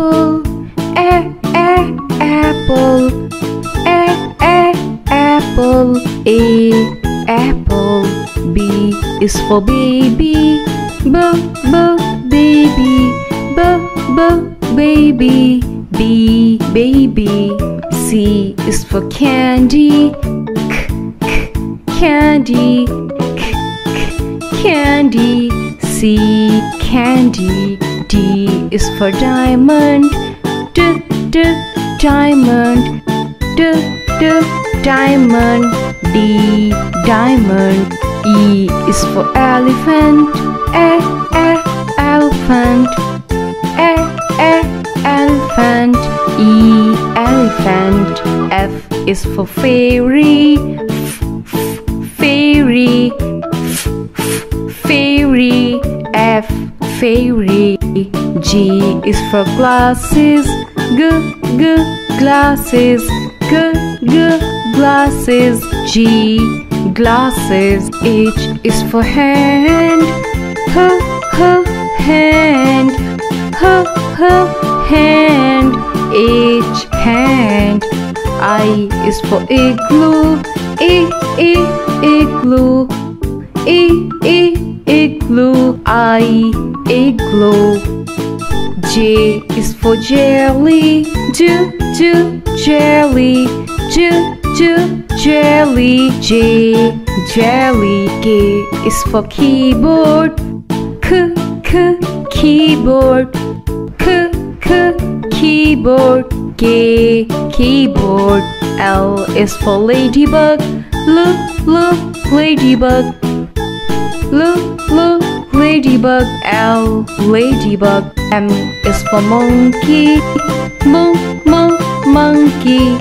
apple, apple, apple. A, apple. B is for baby, baby, baby. B, baby. C is for candy, candy, candy. C, candy. D is for diamond, diamond, diamond. D, diamond. E is for elephant, elephant, elephant. E, elephant. F is for fairy, fairy, fairy. F, fairy. G is for glasses, glasses, glasses. G, glasses. H is for hand, hand, hand. H, hand. I is for igloo, igloo, igloo. I, igloo. J is for jelly, jelly, jelly. J, jelly. K is for keyboard, keyboard, keyboard. K, keyboard. L is for ladybug, ladybug, ladybug. L, ladybug. M is for monkey, monkey, monkey.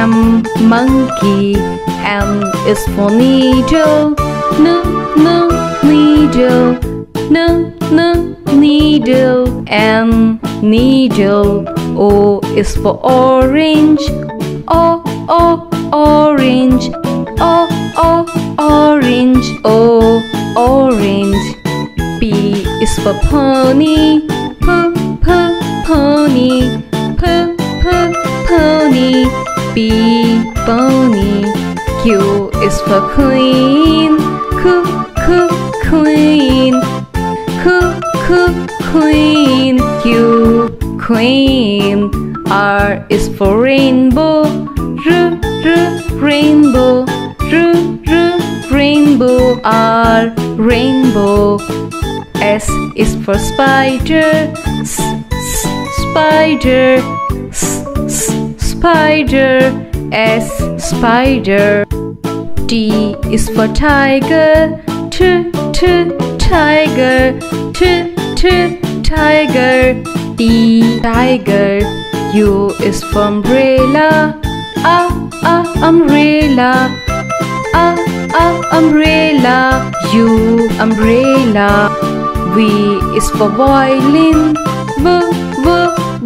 M, monkey. N is for needle, needle, needle. N, needle. O is for orange, orange, orange. O, orange. P is for pony, pony, pony. P, pony. Q is for queen, queen, queen. Q, queen. R is for rainbow, rainbow, rainbow. R, rainbow. S is for spider, spider, spider. S, spider. T is for tiger, tiger, tiger. T, tiger. U is for umbrella, umbrella, umbrella. U, umbrella. V is for violin,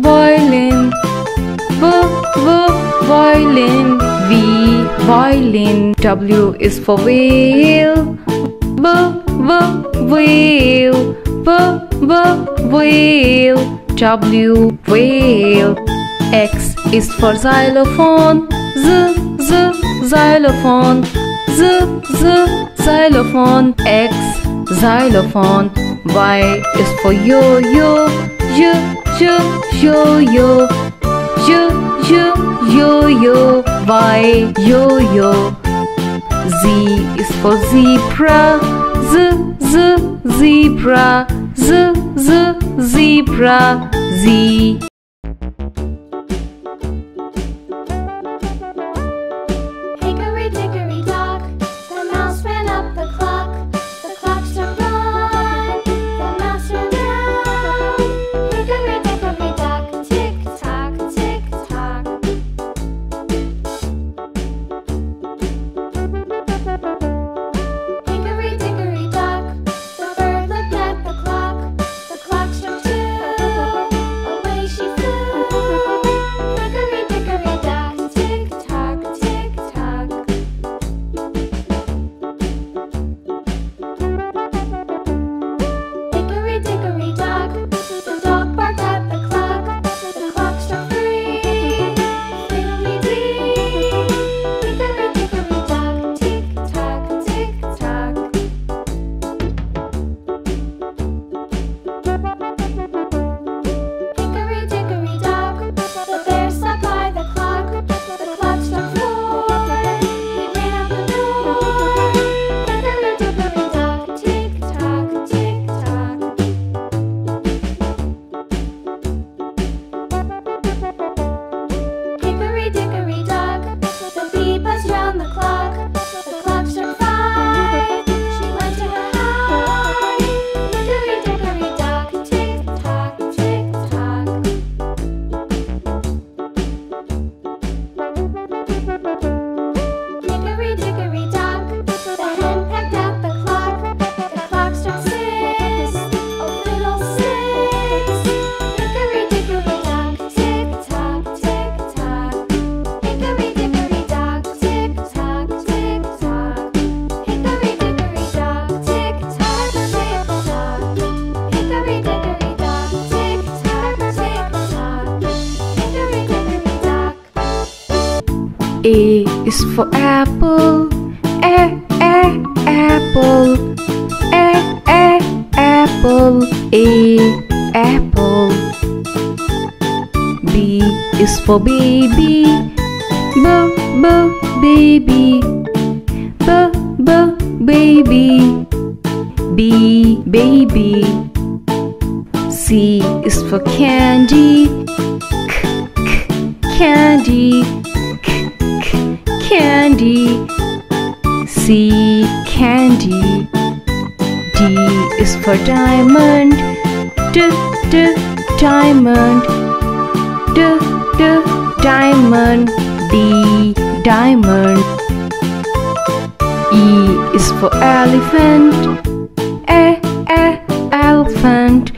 violin, violin. V, violin. W is for whale, whale, whale. W, whale. X is for xylophone, xylophone, xylophone. X, xylophone. Y is for yo-yo, yo-yo, yo-yo. Y, yo-yo. Z is for zebra, zebra, zebra. Z. She A is for apple, apple, apple, apple. B is for baby, baby, baby, baby. C is for candy, candy, candy. C, candy. D is for diamond, diamond, diamond. D, diamond. E is for elephant, elephant,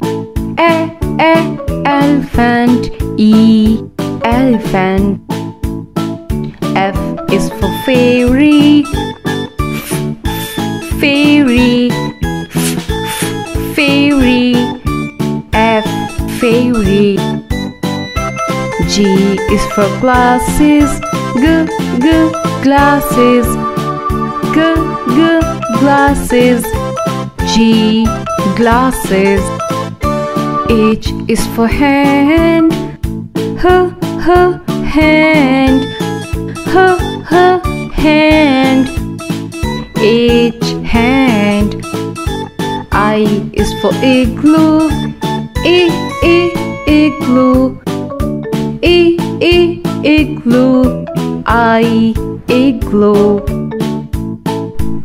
elephant. E, elephant. F is for fairy, fairy, fairy. F, fairy. G is for glasses, glasses, glasses. G, glasses. H is for hand, hand, hand. H, hand. I is for igloo, igloo, igloo. I, igloo.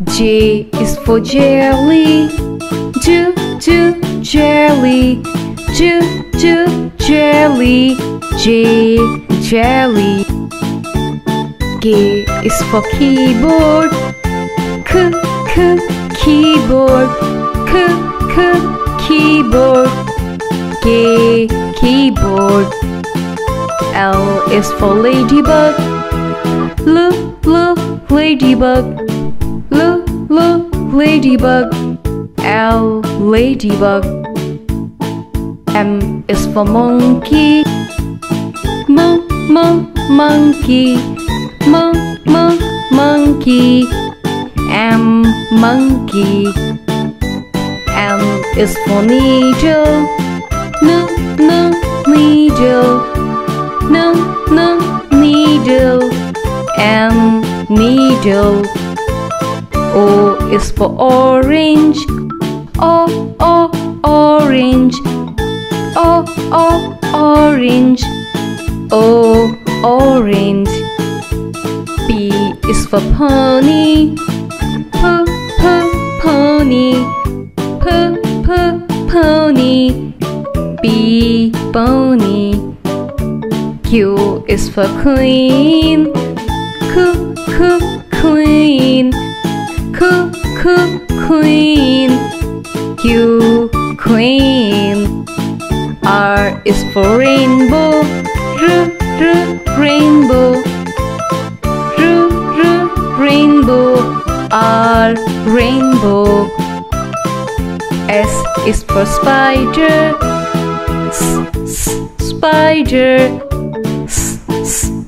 J is for jelly, jelly, jelly. J, jelly. K is for keyboard, keyboard, keyboard. K, keyboard. L is for ladybug, ladybug, ladybug. L, ladybug. M is for monkey, monkey, monkey. M, monkey. N is for needle, needle, needle. N, needle. O is for orange, orange, orange. O, orange. P is for pony, pony, pony. P, pony. Q is for queen, queen, queen. Q, queen. R is for rainbow, rainbow, rainbow. R, rainbow. S is for spider, spider,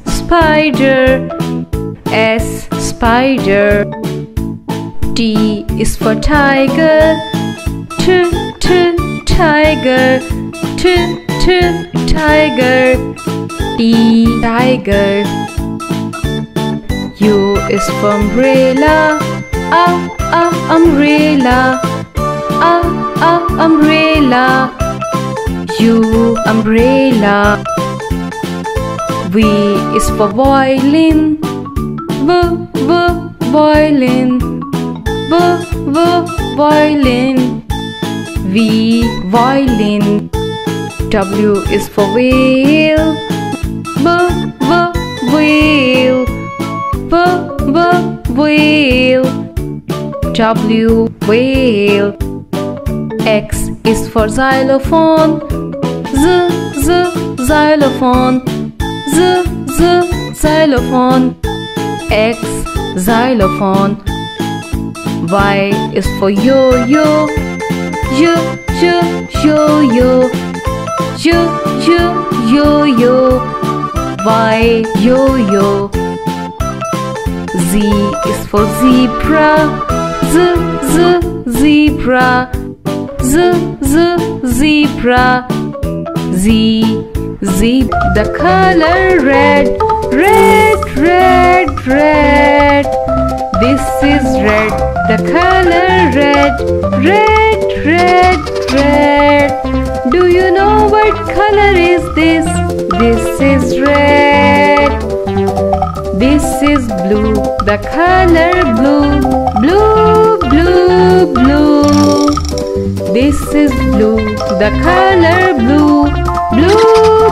spider. S, spider. T is for tiger, tiger, tiger. T, tiger. U is for umbrella, umbrella, umbrella. U, umbrella. V is for violin, violin, violin. V, violin. W is for whale, whale, whale. W, whale. X is for xylophone, xylophone, xylophone. X, xylophone. Y is for yo-yo, yo-yo, yo-yo. Y, yo-yo. Z is for zebra, Z, Z, zebra, Z, Z, zebra, Z, Z, the color red, red, red, red. This is red, the color red, red, red, red. Do you know what color is this? This is red. This is blue, the color blue, blue, blue, blue. This is blue, the color blue, blue,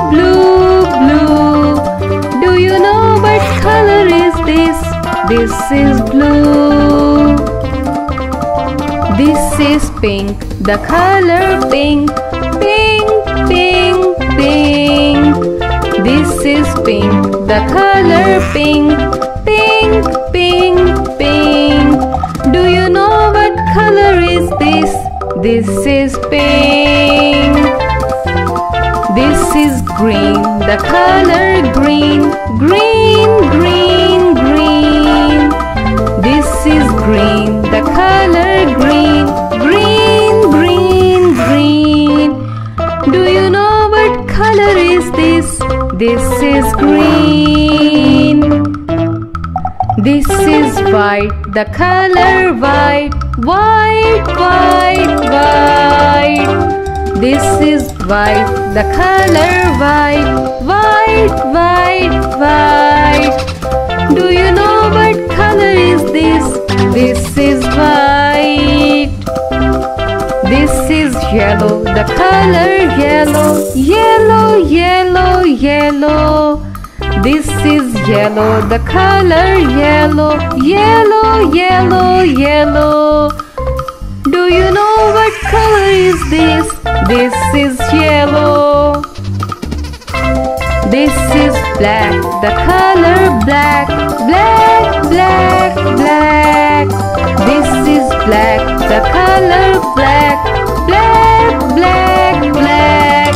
blue, blue. Do you know what color is this? This is blue. This is pink, the color pink, pink, pink, pink. This is pink, the color pink, pink, pink, pink. Do you know what color is this? This is pink. This is green, the color green, green, green, green. This is green, the color green, green, green, green. Do you know what color is this? This is green. This is white, the color white, white, white, white. This is white, the color white, white, white, white. Do you know what color is this? This is white. This is yellow, the color yellow, yellow, yellow, yellow. This is yellow, the color yellow, yellow, yellow, yellow. Do you know what color is this? This is yellow. This is black, the color black, black, black, black. This is black, the color black, black, black, black.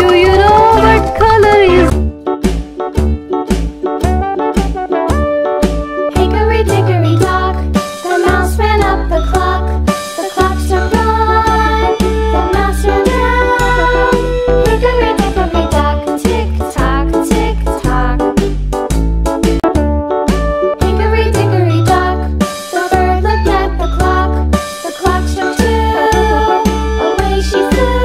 Do you know what color is? Hickory dickory dock, the mouse ran up the clock. The clock to run, the mouse ran down. Hickory dickory dock, tick tock, tick tock. Hickory dickory dock, the bird looked at the clock. The clock struck two, away she flew.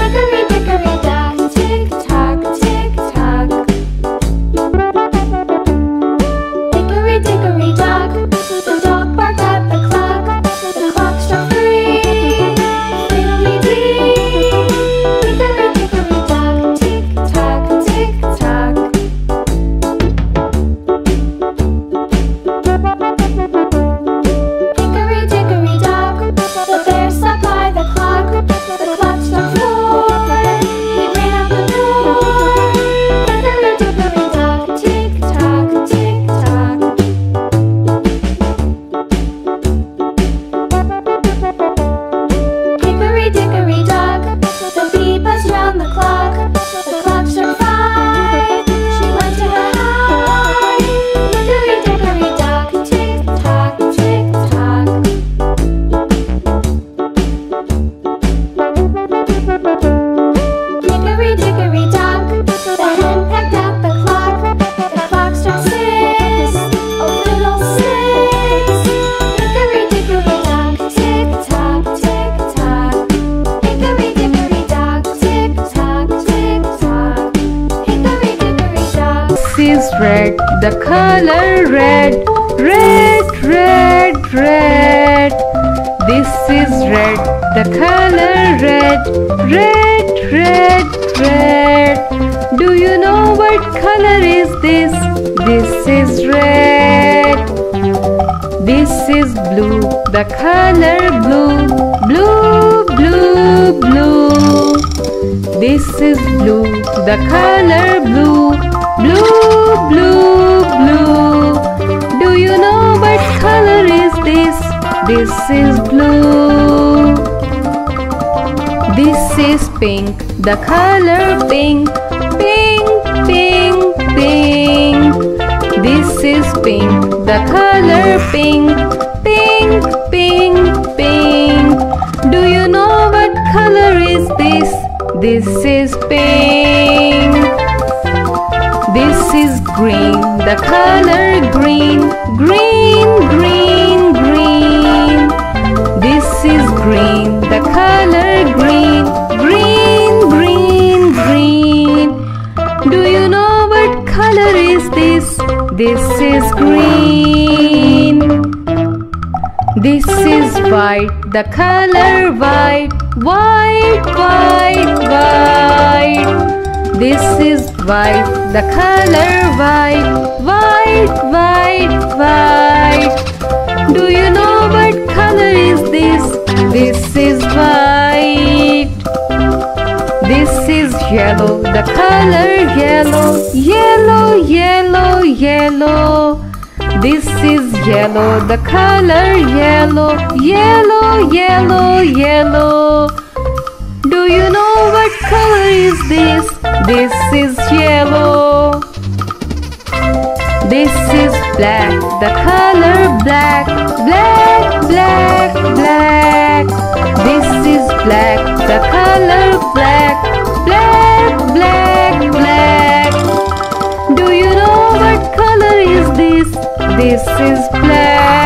Hickory dickory dock, tick tock, tick tock. Hickory dickory dock, the dog barked at the clock. The clock struck three, fiddly dee. Hickory dickory dock, tick tock, tick tock. Hickory dickory dock, the bear stopped by the clock. The clock struck four, he ran out the door. Hickory dickory dock, tick tock, tick tock. Hickory dickory dock, the bee buzzed round the clock. The clock struck five, she went to her hide. Hickory dickory dock, tick tock, tick tock. Hickory dickory dock, the hen pecked at the clock. The clock struck six, oh fiddle six. Hickory dickory dock, tick tock, tick tock. Hickory dickory dock, tick tock, tick tock. Hickory dickory dock. This is red, the color red, red, red, red. This is red, the color red, red, red, red. Do you know what color is this? This is red. This is blue, the color blue, blue, blue, blue. This is blue, the color blue, blue, blue, blue. Do you know what color is this? This is blue. This is pink, the color pink, pink, pink, pink. This is pink, the color pink. Pink, pink, pink. Do you know what color is this? This is pink. This is green, the color green. Green, green, green. This is green, the color green. Green, green, green. Do you know what color is this? This is green. This is white, the color white. White, white, white. This is white, the color white. White, white, white. Do you know what color is this? This is white. This is yellow, the color yellow. Yellow, yellow, yellow. This is yellow, the color yellow. Yellow, yellow, yellow. Do you know what color is this? This is yellow. This is black, the color black. Black, black, black. This is black, the color black. Black, black, black. Do you know what color is this? This is black.